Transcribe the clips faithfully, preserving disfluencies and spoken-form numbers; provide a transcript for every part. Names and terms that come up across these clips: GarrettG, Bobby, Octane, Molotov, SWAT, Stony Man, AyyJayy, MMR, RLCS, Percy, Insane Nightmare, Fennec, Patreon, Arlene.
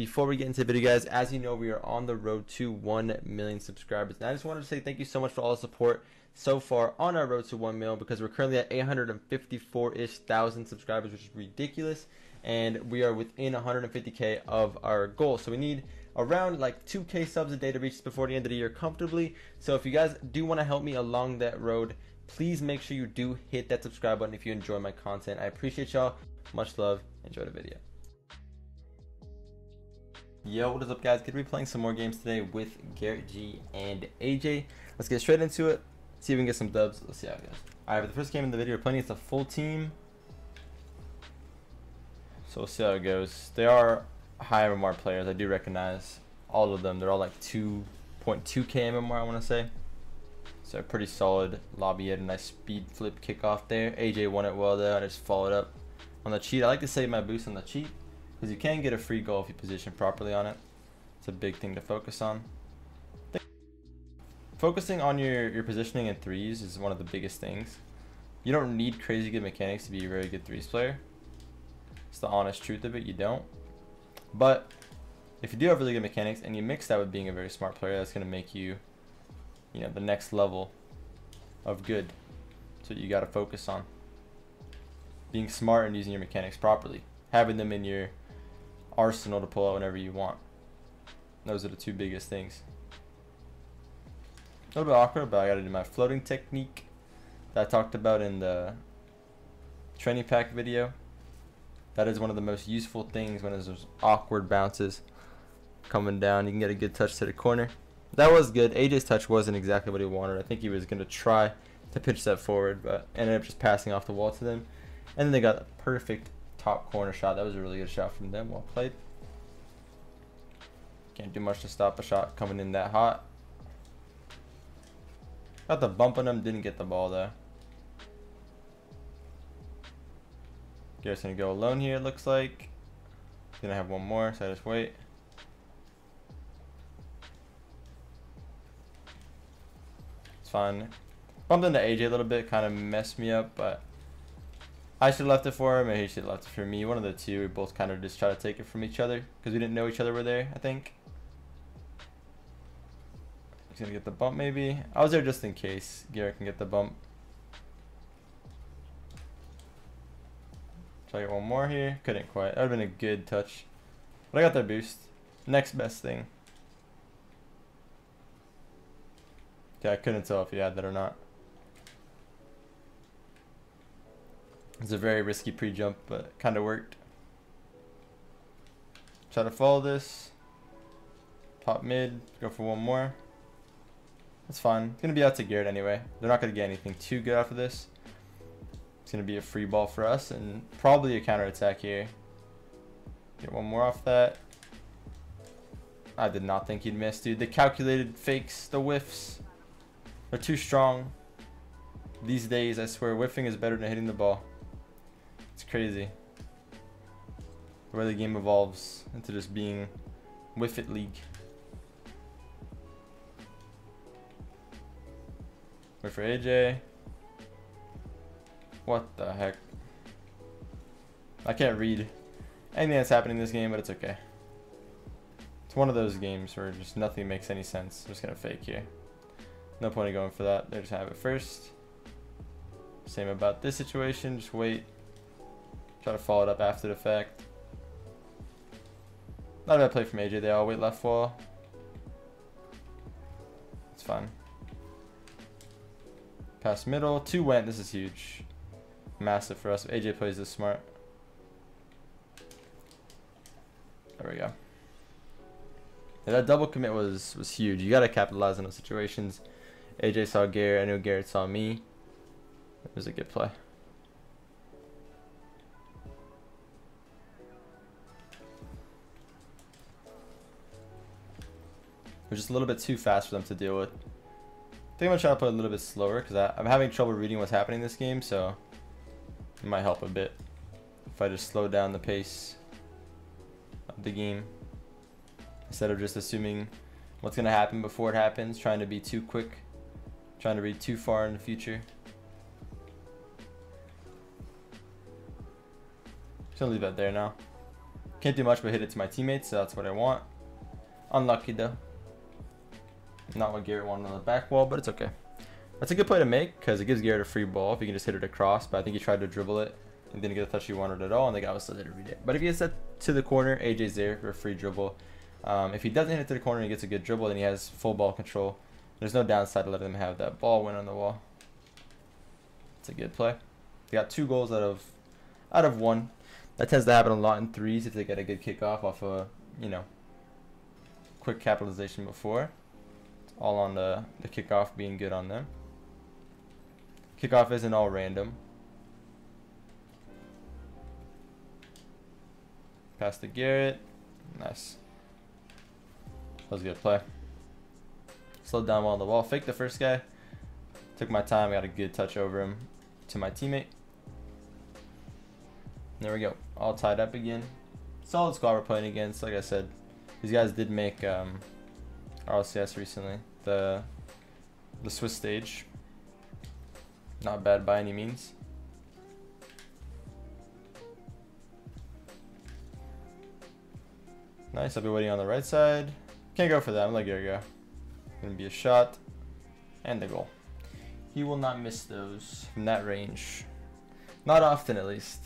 before we get into the video, guys, as you know, we are on the road to one million subscribers. And I just wanted to say thank you so much for all the support so far on our road to one million, because we're currently at eight hundred fifty-four-ish thousand subscribers, which is ridiculous. And we are within one hundred fifty K of our goal. So we need around like two K subs a day to reach this before the end of the year comfortably. So if you guys do want to help me along that road, please make sure you do hit that subscribe button if you enjoy my content. I appreciate y'all. Much love. Enjoy the video. Yo, what is up, guys? Gonna be playing some more games today with GarrettG and AyyJayy. Let's get straight into it. See if we can get some dubs. Let's see how it goes. Alright, the first game in the video we're playing is a full team. So we'll see how it goes. They are high M M R players. I do recognize all of them. They're all like two point two K M M R, I want to say. So a pretty solid lobby. Had a nice speed flip kickoff there. AyyJayy won it well though, and just followed up on the cheat. I like to save my boost on the cheat because you can get a free goal if you position properly on it. It's a big thing to focus on. Focusing on your, your positioning in threes is one of the biggest things. You don't need crazy good mechanics to be a very good threes player. It's the honest truth of it, you don't. But if you do have really good mechanics and you mix that with being a very smart player, that's going to make you, you know, the next level of good. That's what you got to focus on. Being smart and using your mechanics properly. Having them in your arsenal to pull out whenever you want. Those are the two biggest things. A little bit awkward, but I got to do my floating technique that I talked about in the training pack video. That is one of the most useful things when there's those awkward bounces coming down. You can get a good touch to the corner. That was good. AyyJay's touch wasn't exactly what he wanted. I think he was going to try to pitch that forward, but ended up just passing off the wall to them. And then they got a perfect top corner shot. That was a really good shot from them. Well played. Can't do much to stop a shot coming in that hot. Got the bump on them. Didn't get the ball though. Garrett's gonna go alone here, it looks like. He's gonna have one more, so I just wait. It's fine. Bumped into AyyJayy a little bit, kind of messed me up, but I should have left it for him, and he should have left it for me. One of the two, we both kind of just try to take it from each other because we didn't know each other were there, I think. He's gonna get the bump maybe. I was there just in case Garrett can get the bump. Try to get one more here. Couldn't quite. That would have been a good touch. But I got their boost. Next best thing. Yeah, I couldn't tell if he had that or not. It's a very risky pre-jump, but it kind of worked. Try to follow this. Pop mid. Go for one more. That's fine. It's going to be out to Garrett anyway. They're not going to get anything too good off of this. It's going to be a free ball for us and probably a counterattack here. Get one more off that. I did not think he'd miss, dude. The calculated fakes, the whiffs are too strong. These days, I swear, whiffing is better than hitting the ball. It's crazy. The way the game evolves into just being whiff it league. Wait for AyyJayy. What the heck? I can't read anything that's happening in this game, but it's okay. It's one of those games where just nothing makes any sense. I'm just gonna fake here. No point in going for that. They just have it first. Same about this situation. Just wait. Try to follow it up after the fact. Not a bad play from AyyJayy. They all wait left wall. It's fine. Pass middle. Two went. This is huge. Massive for us. AyyJayy plays this smart. There we go. Yeah, that double commit was was huge. You gotta capitalize on those situations. AyyJayy saw Garrett. I knew Garrett saw me. It was a good play. It was just a little bit too fast for them to deal with. I think I'm gonna try to play a little bit slower because I'm having trouble reading what's happening in this game. So. It might help a bit if I just slow down the pace of the game instead of just assuming what's going to happen before it happens, trying to be too quick, trying to read too far in the future. Just going to leave that there now. Can't do much but hit it to my teammates, so that's what I want. Unlucky though. Not what Garrett wanted on the back wall, but it's okay. That's a good play to make because it gives Garrett a free ball if you can just hit it across, but I think he tried to dribble it and didn't get a touch he wanted at all, and the guy was still there every day. But if he gets that to the corner, A J's there for a free dribble. Um, if he doesn't hit it to the corner and he gets a good dribble, then he has full ball control. There's no downside to letting him have that ball win on the wall. It's a good play. They got two goals out of out of one. That tends to happen a lot in threes if they get a good kickoff off a, you know, quick capitalization before. It's all on the, the kickoff being good on them. Kickoff isn't all random. Pass to Garrett. Nice. That was a good play. Slowed down well on the wall. Faked the first guy. Took my time. Got a good touch over him to my teammate. There we go. All tied up again. Solid squad we're playing against. Like I said, these guys did make um, R L C S recently. The, the Swiss stage. Not bad by any means. Nice, I'll be waiting on the right side. Can't go for that, I'm gonna let Gary go. Gonna be a shot, and the goal. He will not miss those from that range. Not often, at least.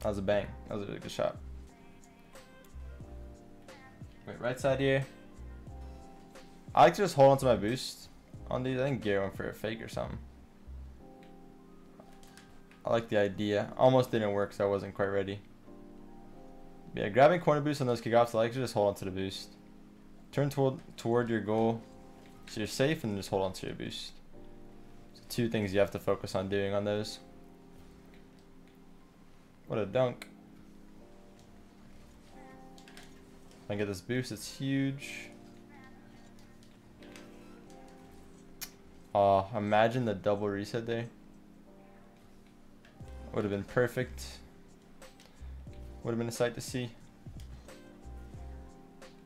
That was a bang, that was a really good shot. Wait, right side here. I like to just hold on to my boost on these. I think Gary went for a fake or something. I like the idea. Almost didn't work, so I wasn't quite ready. Yeah, grabbing corner boost on those kickoffs, I like to just hold on to the boost. Turn toward, toward your goal so you're safe and just hold on to your boost. So two things you have to focus on doing on those. What a dunk. If I get this boost, it's huge. Oh, imagine the double reset there. Would have been perfect. Would have been a sight to see.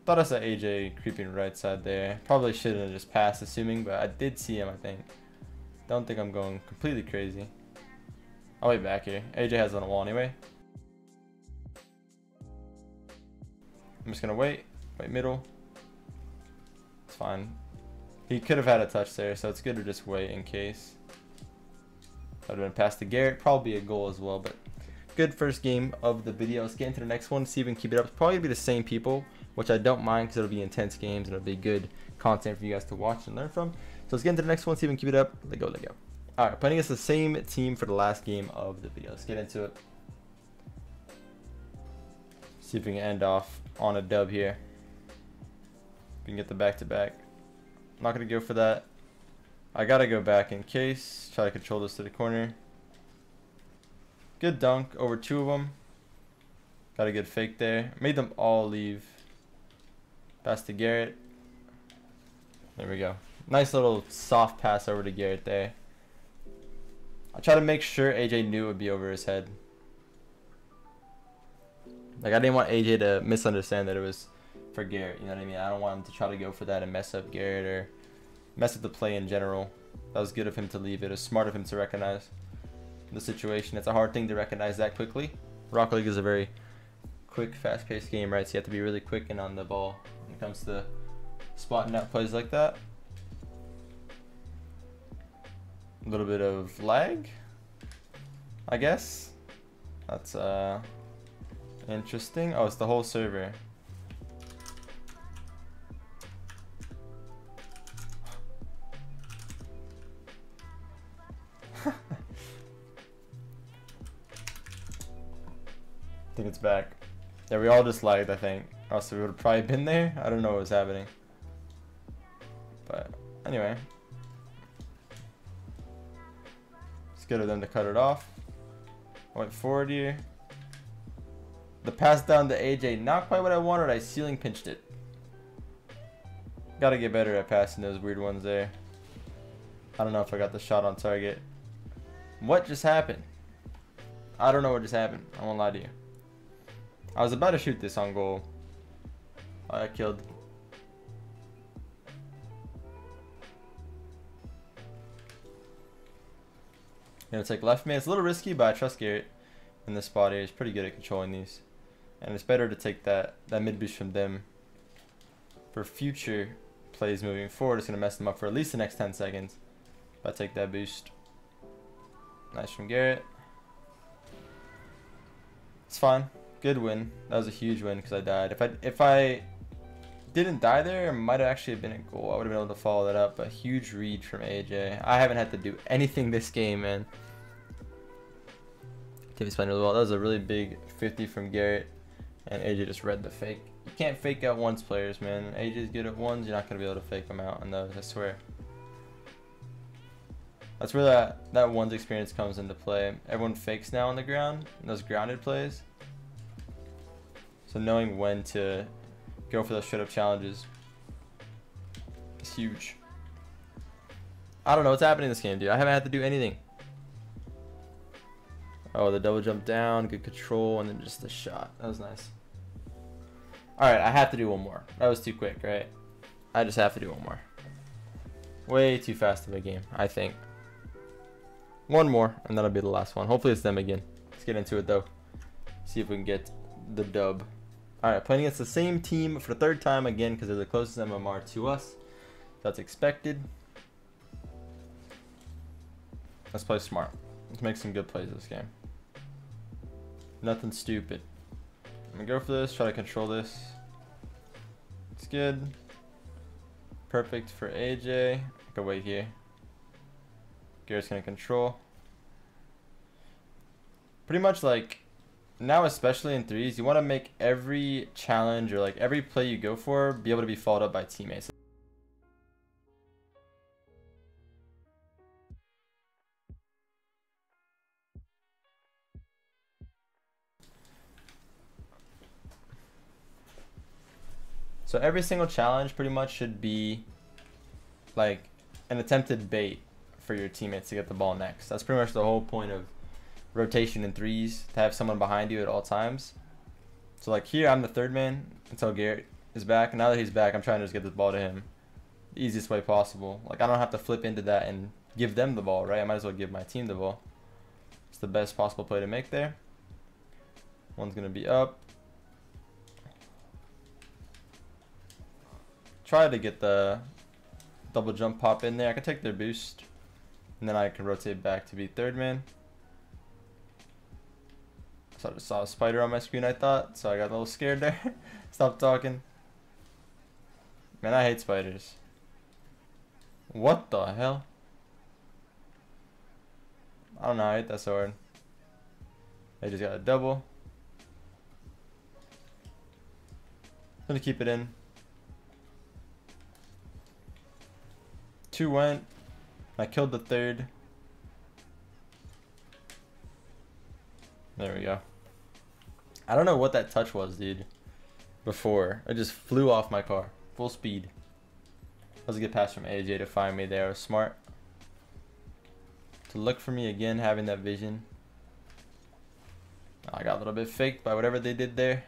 Thought I saw A J creeping right side there. Probably shouldn't have just passed, assuming, but I did see him, I think. Don't think I'm going completely crazy. I'll wait back here. A J has it on the wall anyway. I'm just going to wait. Wait middle. It's fine. He could have had a touch there, so it's good to just wait in case. That would have been passed to Garrett. Probably a goal as well, but... Good first game of the video. Let's get into the next one, see if we can keep it up. It's probably gonna be the same people, which I don't mind because it'll be intense games and it'll be good content for you guys to watch and learn from. So let's get into the next one, see if we can keep it up. Let go, let go. All right, playing against the same team for the last game of the video. Let's get into it. See if we can end off on a dub here. We can get the back-to-back. I'm not gonna go for that. I gotta go back in case. Try to control this to the corner. Good dunk over two of them. Got a good fake there. Made them all leave. Pass to Garrett. There we go. Nice little soft pass over to Garrett there. I tried to make sure A J knew it would be over his head. Like, I didn't want A J to misunderstand that it was for Garrett. You know what I mean? I don't want him to try to go for that and mess up Garrett or mess up the play in general. That was good of him to leave it. It was smart of him to recognize the situation. It's a hard thing to recognize that quickly. Rocket League is a very quick, fast-paced game, right? So you have to be really quick and on the ball when it comes to spotting out plays like that. A little bit of lag, I guess. That's uh interesting. Oh, it's the whole server. I think it's back. Yeah, we all just lagged, I think. Also, we would have probably been there. I don't know what was happening. But anyway. It's good of them to cut it off. I went forward here. The pass down to A J, not quite what I wanted. I ceiling pinched it. Gotta get better at passing those weird ones there. I don't know if I got the shot on target. What just happened? I don't know what just happened. I won't lie to you. I was about to shoot this on goal. I got killed. Gonna take left man. It's a little risky, but I trust Garrett. in the spot area is pretty good at controlling these. And it's better to take that, that mid boost from them for future plays moving forward. It's going to mess them up for at least the next ten seconds. If I take that boost. Nice from Garrett. It's fine. Good win. That was a huge win because I died. If I if I didn't die there, it might have actually been a goal. I would have been able to follow that up. A huge read from AyyJayy. I haven't had to do anything this game, man. Tiffy's playing really well. That was a really big fifty from Garrett, and AyyJayy just read the fake. You can't fake out ones, players, man. AyyJay's good at ones. You're not gonna be able to fake them out on those. I swear. That's where that, that ones experience comes into play. Everyone fakes now on the ground, and those grounded plays. So knowing when to go for those straight up challenges is huge. I don't know what's happening in this game, dude. I haven't had to do anything. Oh, the double jump down, good control, and then just the shot. That was nice. All right, I have to do one more. That was too quick, right? I just have to do one more. Way too fast of a game, I think. One more, and that'll be the last one. Hopefully it's them again. Let's get into it, though. See if we can get the dub. All right, playing against the same team for the third time again because they're the closest M M R to us. That's expected. Let's play smart. Let's make some good plays this game. Nothing stupid. I'm going to go for this, try to control this. It's good. Perfect for AyyJayy. I can wait here. Garrett's going to control. Pretty much like... now, especially in threes, you want to make every challenge or like every play you go for be able to be followed up by teammates. So every single challenge pretty much should be like an attempted bait for your teammates to get the ball next. That's pretty much the whole point of rotation in threes, to have someone behind you at all times. So like here, I'm the third man until Garrett is back. And now that he's back, I'm trying to just get this ball to him the easiest way possible. Like I don't have to flip into that and give them the ball, right? I might as well give my team the ball. It's the best possible play to make there. One's gonna be up. Try to get the double jump pop in there. I can take their boost and then I can rotate back to be third man. So I just saw a spider on my screen, I thought, so I got a little scared there. Stop talking. Man, I hate spiders. What the hell? I don't know, I hate that sword. I just got a double. I'm gonna keep it in. Two went. I killed the third. There we go. I don't know what that touch was, dude. Before. I just flew off my car. Full speed. That was a good pass from AyyJayy to find me there. It was smart. To look for me again, having that vision. I got a little bit faked by whatever they did there.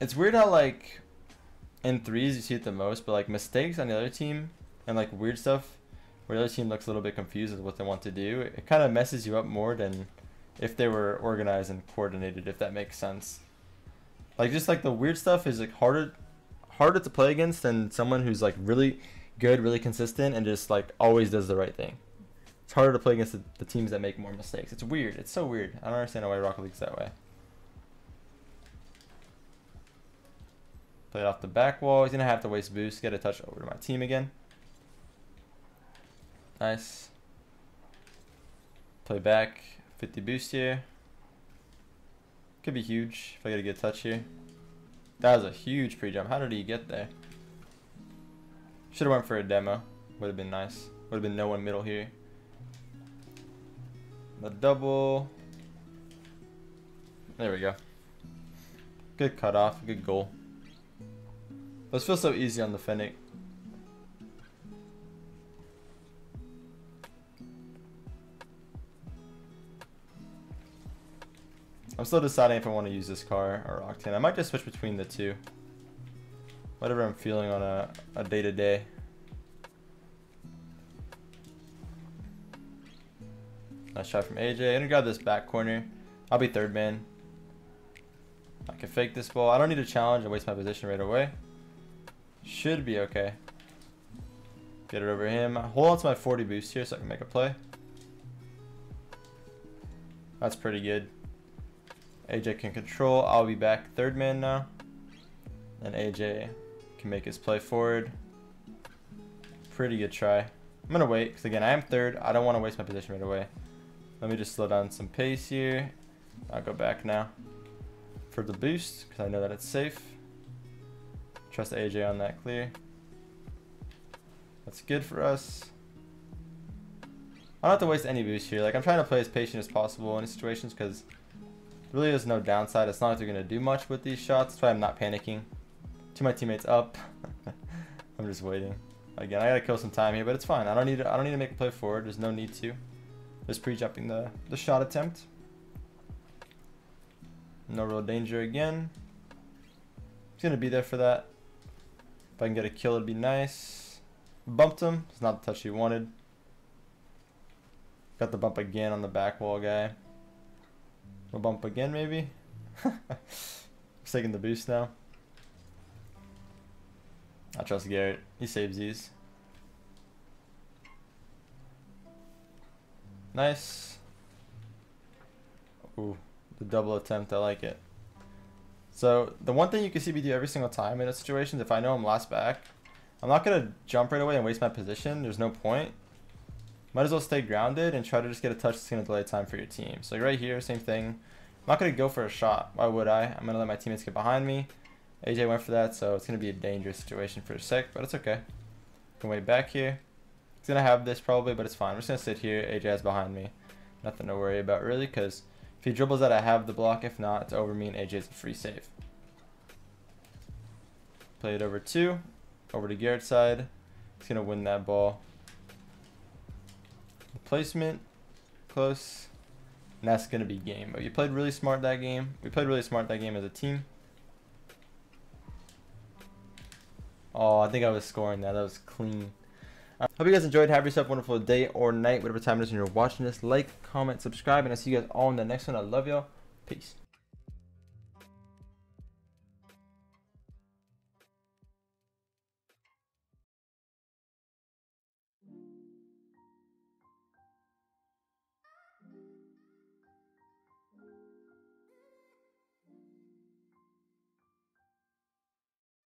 It's weird how, like, in threes you see it the most, but, like, mistakes on the other team and, like, weird stuff where the other team looks a little bit confused with what they want to do. It kind of messes you up more than if they were organized and coordinated, if that makes sense. Like, just like the weird stuff is like harder harder to play against than someone who's like really good, really consistent, and just like always does the right thing. It's harder to play against the, the teams that make more mistakes. It's weird. It's so weird. I don't understand why Rocket League's that way. Play it off the back wall. He's going to have to waste boost. Get a touch over to my team again. Nice. Play back. fifty boost here. Could be huge if I get a good touch here. That was a huge pre-jump. How did he get there? Should have went for a demo. Would have been nice. Would have been no one middle here. The double. There we go. Good cutoff. Good goal. Those feel so easy on the Fennec. I'm still deciding if I want to use this car or Octane. I might just switch between the two. Whatever I'm feeling on a, a day to day. Nice shot from A J. I'm gonna grab this back corner. I'll be third man. I can fake this ball. I don't need to challenge and waste my position right away. Should be okay. Get it over him. Hold on to my forty boost here so I can make a play. That's pretty good. A J can control. I'll be back third man now. And A J can make his play forward. Pretty good try. I'm going to wait because, again, I am third. I don't want to waste my position right away. Let me just slow down some pace here. I'll go back now for the boost because I know that it's safe. Trust A J on that clear. That's good for us. I don't have to waste any boost here. Like, I'm trying to play as patient as possible in these situations because really there's no downside. It's not like they're going to do much with these shots. That's why I'm not panicking. To my teammates up. I'm just waiting. Again, I got to kill some time here, but it's fine. I don't need to, I don't need to make a play forward. There's no need to. Just pre-jumping the, the shot attempt. No real danger again. He's going to be there for that. If I can get a kill, it'd be nice. Bumped him. It's not the touch he wanted. Got the bump again on the back wall guy. We'll bump again maybe. He's taking the boost now. I trust Garrett. He saves these. Nice. Ooh, the double attempt. I like it. So the one thing you can see me do every single time in a situation, if I know I'm last back, I'm not going to jump right away and waste my position. There's no point. Might as well stay grounded and try to just get a touch that's going to delay time for your team. So right here, same thing. I'm not going to go for a shot. Why would I? I'm going to let my teammates get behind me. A J went for that, so it's going to be a dangerous situation for a sec, but it's okay. Can wait back here. He's going to have this probably, but it's fine. I'm just going to sit here. A J's behind me. Nothing to worry about really, because if he dribbles that, I have the block. If not, it's over me, and A J's a free save. Play it over two. Over to Garrett's side. He's going to win that ball. Placement. Close. And that's going to be game. But you played really smart that game. We played really smart that game as a team. Oh, I think I was scoring that. That was clean. I hope you guys enjoyed. Have yourself a wonderful day or night, whatever time it is when you're watching this. Like, comment, subscribe, and I'll see you guys all in the next one. I love y'all. Peace.